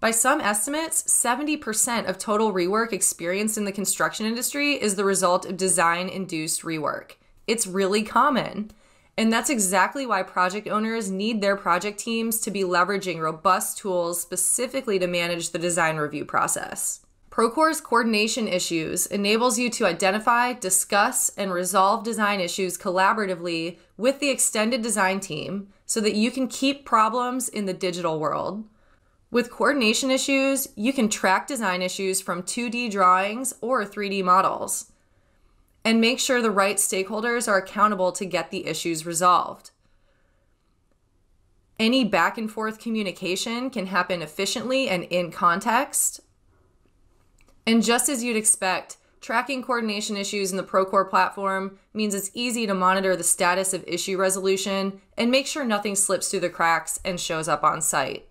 By some estimates, 70% of total rework experienced in the construction industry is the result of design-induced rework. It's really common. And that's exactly why project owners need their project teams to be leveraging robust tools specifically to manage the design review process. Procore's Coordination Issues enables you to identify, discuss, and resolve design issues collaboratively with the extended design team so that you can keep problems in the digital world. With Coordination Issues, you can track design issues from 2D drawings or 3D models and make sure the right stakeholders are accountable to get the issues resolved. Any back and forth communication can happen efficiently and in context. And just as you'd expect, tracking coordination issues in the Procore platform means it's easy to monitor the status of issue resolution and make sure nothing slips through the cracks and shows up on site.